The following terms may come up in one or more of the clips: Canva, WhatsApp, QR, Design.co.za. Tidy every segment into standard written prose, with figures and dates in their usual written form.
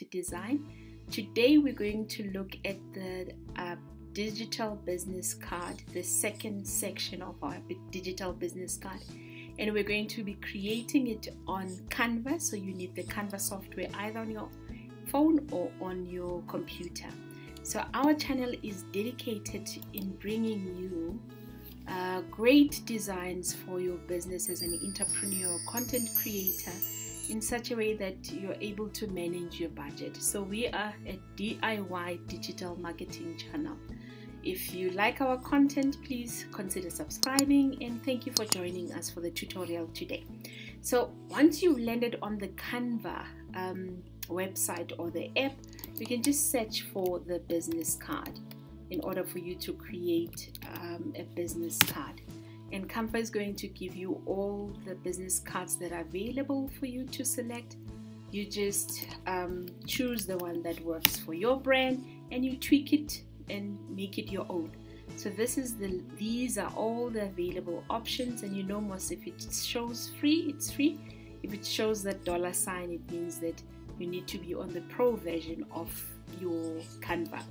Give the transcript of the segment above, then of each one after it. to Design. Today we're going to look at the digital business card, the second section of our digital business card, and we're going to be creating it on Canva. So you need the Canva software either on your phone or on your computer. So our channel is dedicated in bringing you great designs for your business as an entrepreneur, content creator, in such a way that you're able to manage your budget. So we are a DIY digital marketing channel. If you like our content, please consider subscribing, and thank you for joining us for the tutorial today. So once you've landed on the Canva website or the app, you can just search for the business card in order for you to create a business card. And Canva is going to give you all the business cards that are available for you to select. You just choose the one that works for your brand and you tweak it and make it your own. So these are all the available options, and you know most, if it shows free, it's free. If it shows that $, it means that you need to be on the pro version of your Canva.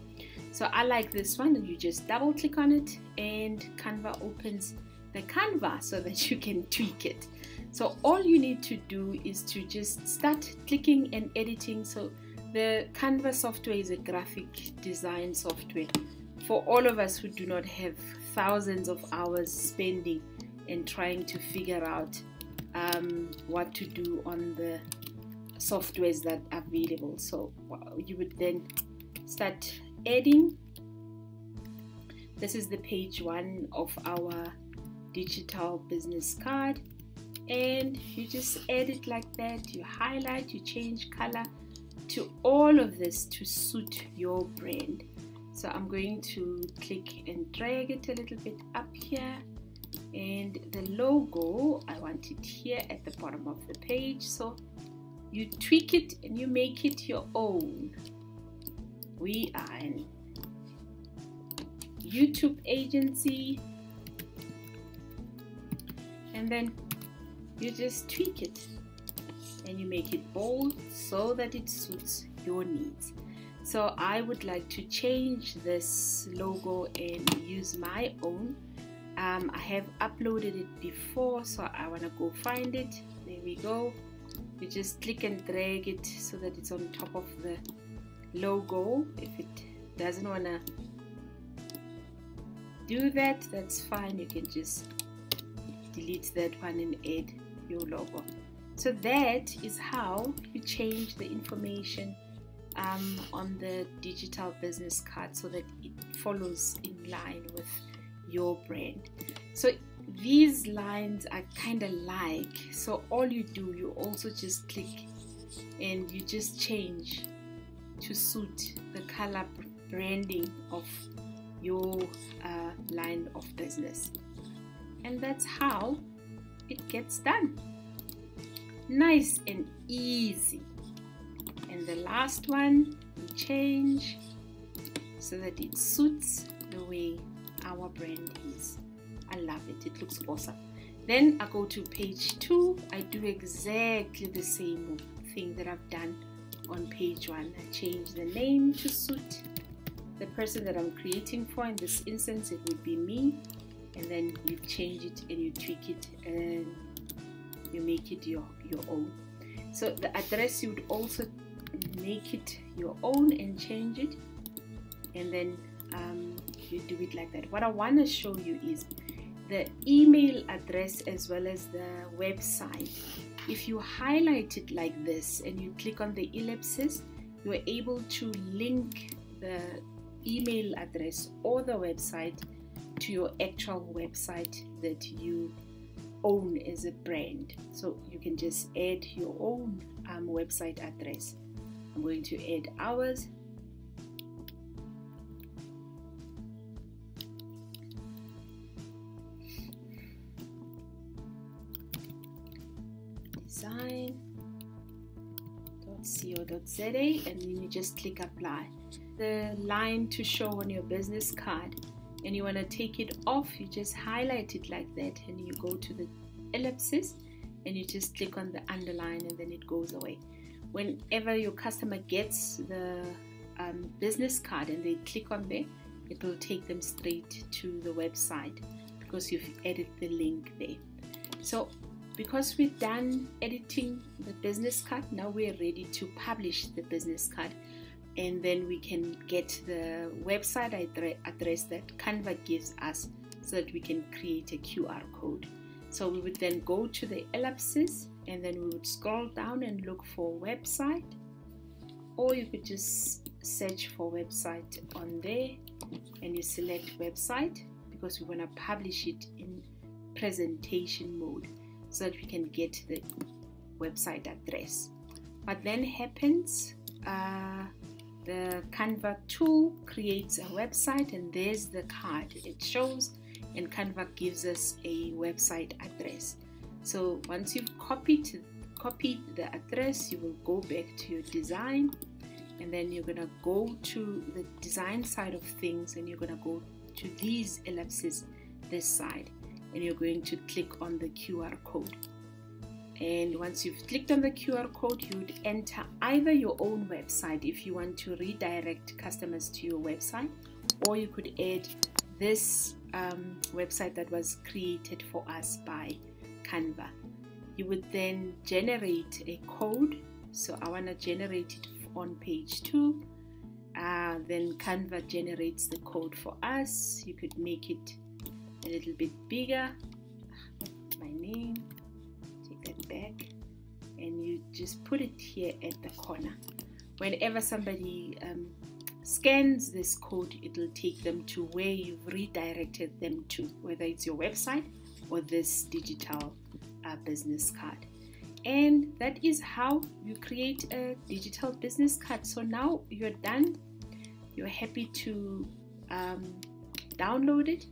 So I like this one, and you just double click on it and Canva opens the Canva so that you can tweak it. So all you need to do is to just start clicking and editing. So the Canva software is a graphic design software for all of us who do not have thousands of hours spending and trying to figure out what to do on the softwares that are available. So you would then start adding. This is the page one of our digital business card, and you just add it like that. You highlight, you change color to all of this to suit your brand. So I'm going to click and drag it a little bit up here, and the logo, I want it here at the bottom of the page. So you tweak it and you make it your own. We are a YouTube agency, and then you just tweak it and you make it bold so that it suits your needs. So I would like to change this logo and use my own. I have uploaded it before, so I want to go find it. There we go. You just click and drag it so that it's on top of the logo. If it doesn't want to do that, that's fine. You can just delete that one and add your logo. So that is how you change the information on the digital business card so that it follows in line with your brand. So these lines are kind of like, so all you do, you also just click and you just change to suit the color branding of your line of business, and that's how it gets done. Nice and easy. And the last one, we change so that it suits the way our brand is. I love it. It looks awesome. Then I go to page 2. I do exactly the same thing that I've done on page 1. I change the name to suit the person that I'm creating for. In this instance, it would be me. And then you change it and you tweak it and you make it your own. So the address, you would also make it your own and change it. And then you do it like that. What I want to show you is the email address as well as the website. If you highlight it like this and you click on the ellipsis, you are able to link the email address or the website to your actual website that you own as a brand. So you can just add your own website address. I'm going to add ours. Design.co.za, and then you just click apply. The line to show on your business card, and you want to take it off, you just highlight it like that and you go to the ellipsis and you just click on the underline, and then it goes away. whenever your customer gets the business card and they click on there, it will take them straight to the website because you've added the link there. So because we're done editing the business card, now we're ready to publish the business card, and then we can get the website address that Canva gives us so that we can create a QR code. So we would then go to the ellipses and then we would scroll down and look for website, or you could just search for website on there and you select website because we want to publish it in presentation mode so that we can get the website address. What then happens, the Canva tool creates a website, and there's the card it shows, and Canva gives us a website address. So once you've copied the address, you will go back to your design, and then you're gonna go to the design side of things, and you're gonna go to these ellipses this side, and you're going to click on the QR code. And once you've clicked on the QR code, you would enter either your own website if you want to redirect customers to your website, or you could add this website that was created for us by Canva. You would then generate a code. So I want to generate it on page 2. Then Canva generates the code for us. You could make it a little bit bigger. My name. Back, and you just put it here at the corner. Whenever somebody scans this code, it will take them to where you've redirected them to, whether it's your website or this digital business card. And that is how you create a digital business card. So now you're done, you're happy to download it.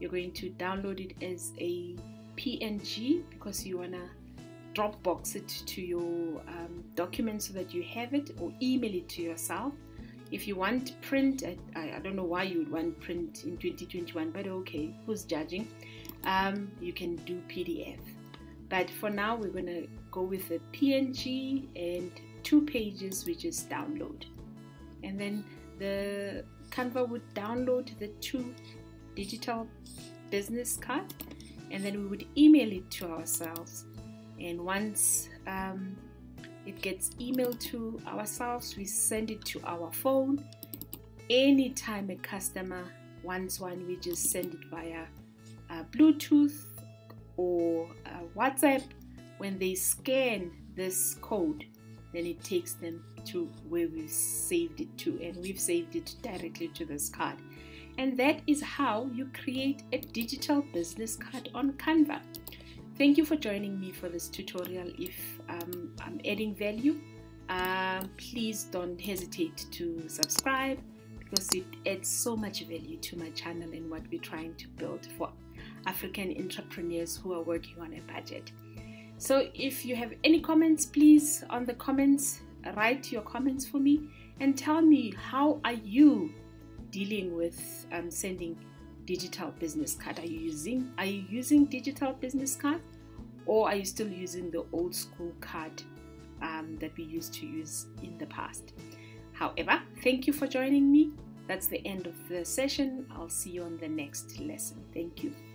You're going to download it as a PNG because you want to Dropbox it to your document so that you have it, or email it to yourself. If you want print, I don't know why you would want print in 2021, but okay, who's judging? You can do PDF. But for now, we're going to go with a PNG and 2 pages, which is download. And then the Canva would download the 2 digital business cards, and then we would email it to ourselves. And once it gets emailed to ourselves, we send it to our phone. Anytime a customer wants one, we just send it via Bluetooth or WhatsApp. When they scan this code, then it takes them to where we've saved it to, and we've saved it directly to this card. And that is how you create a digital business card on Canva. Thank you for joining me for this tutorial. If I'm adding value, please don't hesitate to subscribe because it adds so much value to my channel and what we're trying to build for African entrepreneurs who are working on a budget. So if you have any comments, please on the comments, write your comments for me and tell me, how are you dealing with sending digital business card? Are you using digital business card, or are you still using the old school card that we used to use in the past? However, thank you for joining me. That's the end of the session. I'll see you on the next lesson. Thank you.